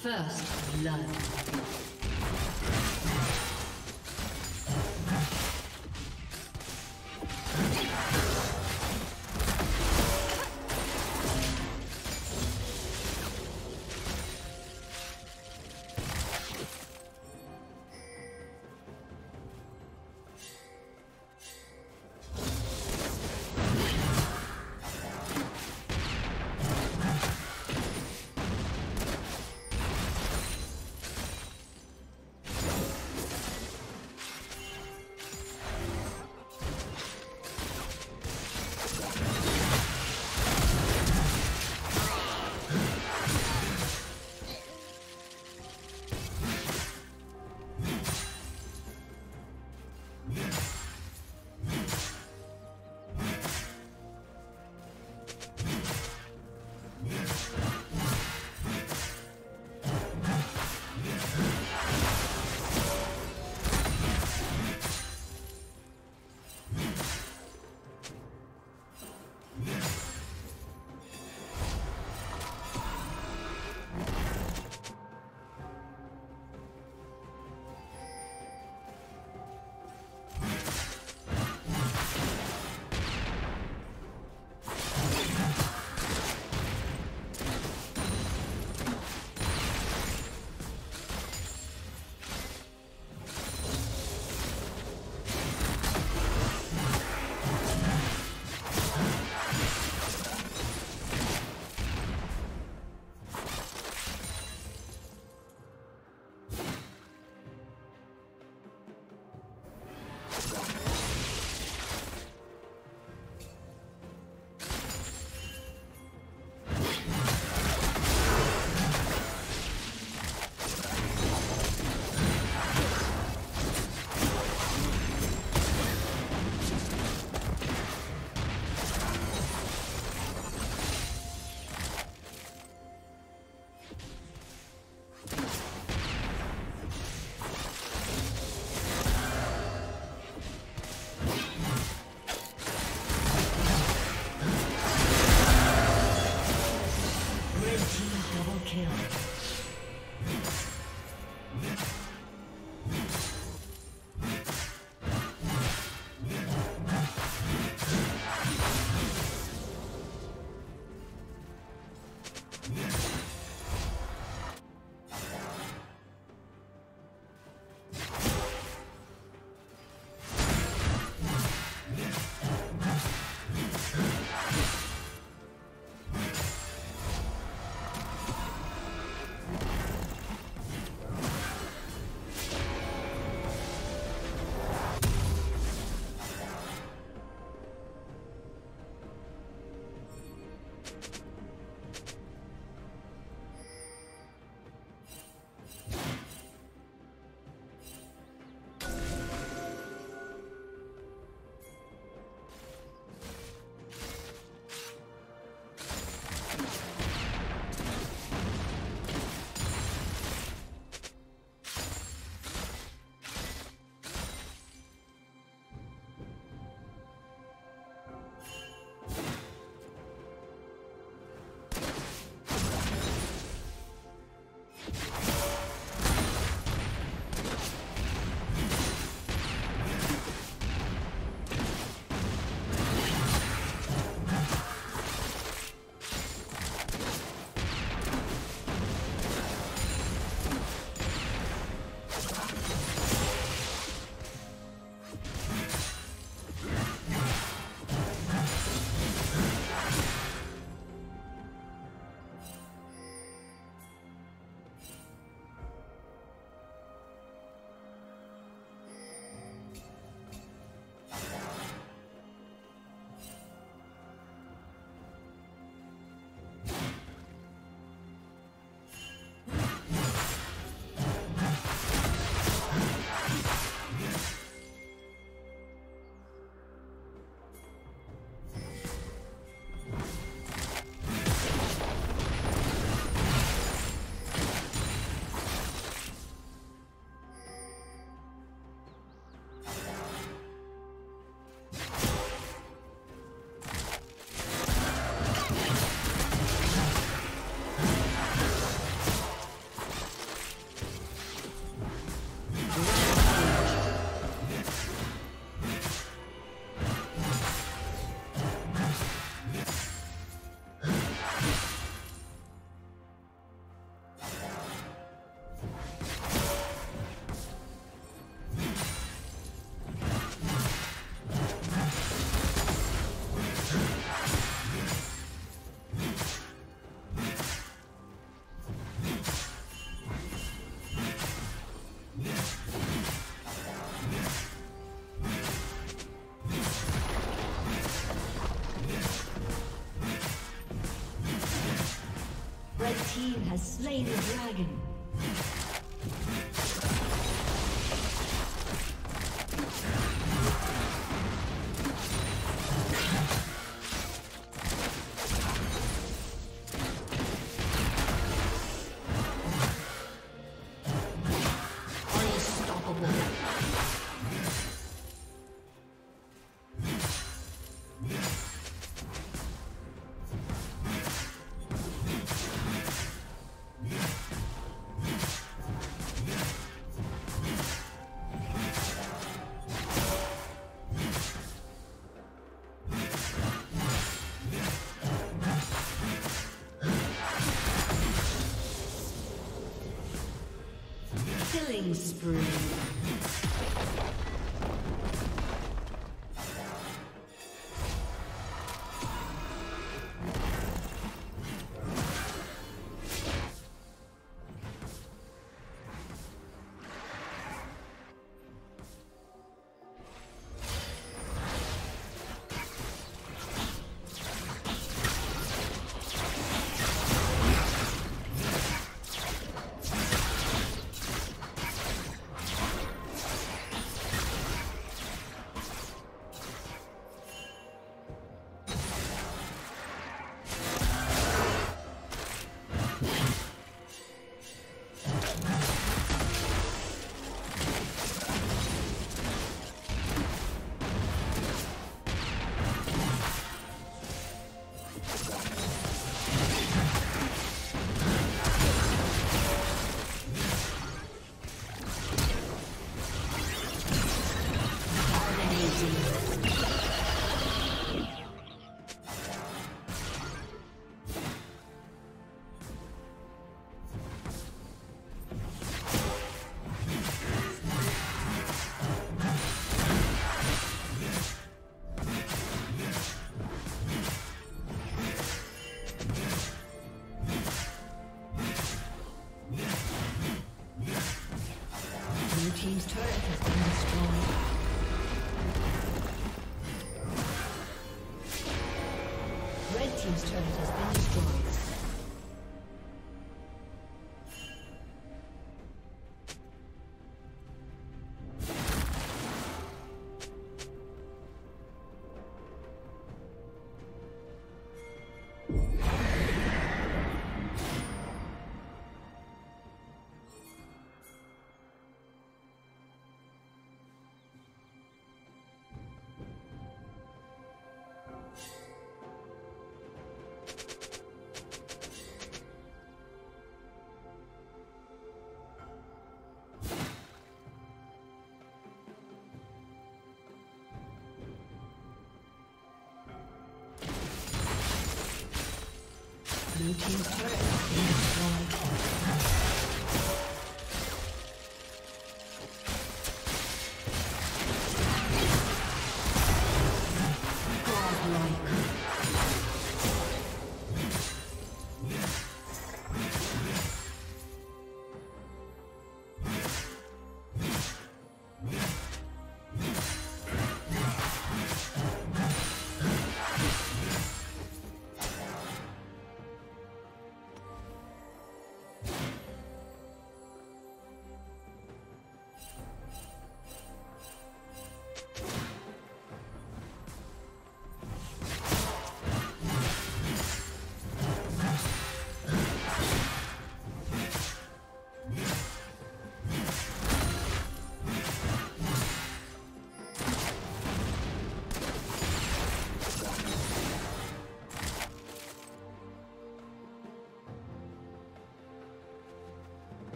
First blood. team has slain the dragon. Killing spree. Team's turret has been destroyed. Red team's turret has been destroyed. Blue team's turret has been destroyed.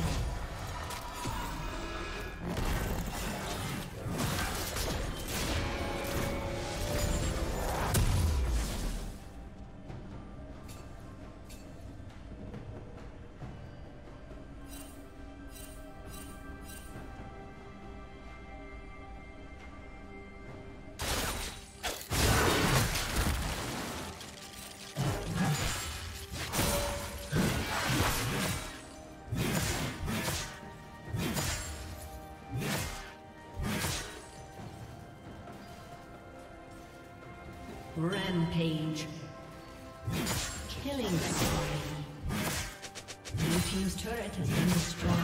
kill. Rampage. Killing spree. Blue team's turret has been destroyed.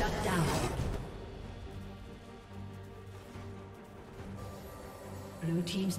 Shut down. Blue team's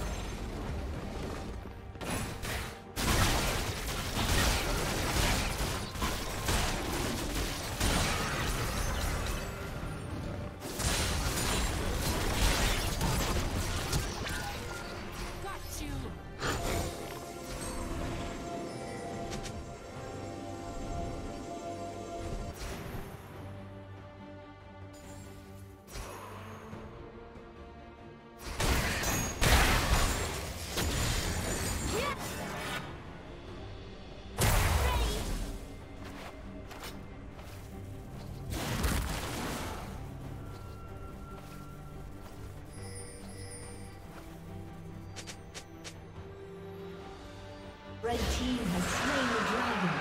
Red team has slain the dragon.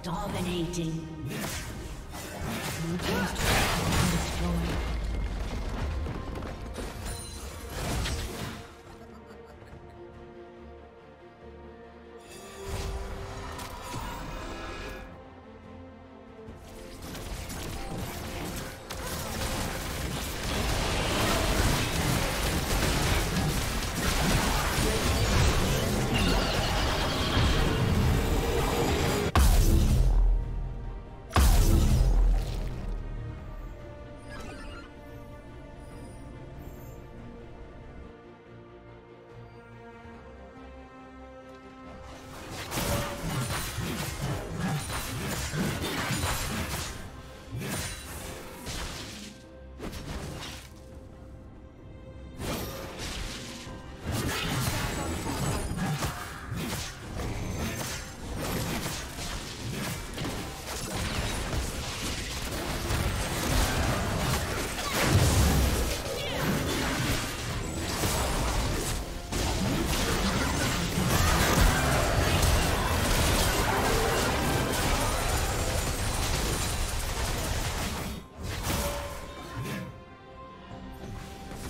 Dominating.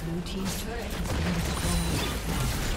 Blue team's turret has been destroyed.